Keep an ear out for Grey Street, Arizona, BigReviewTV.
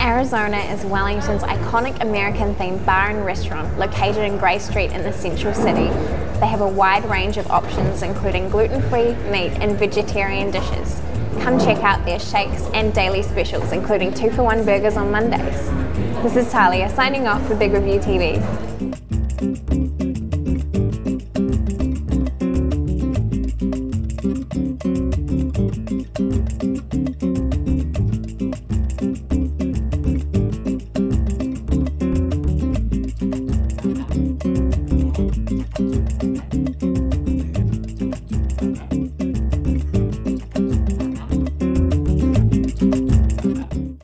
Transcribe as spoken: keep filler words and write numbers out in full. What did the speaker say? Arizona is Wellington's iconic American-themed bar and restaurant located in Grey Street in the central city. They have a wide range of options including gluten-free, meat and vegetarian dishes. Come check out their shakes and daily specials including two for one burgers on Mondays. This is Talia signing off for BigReviewTV.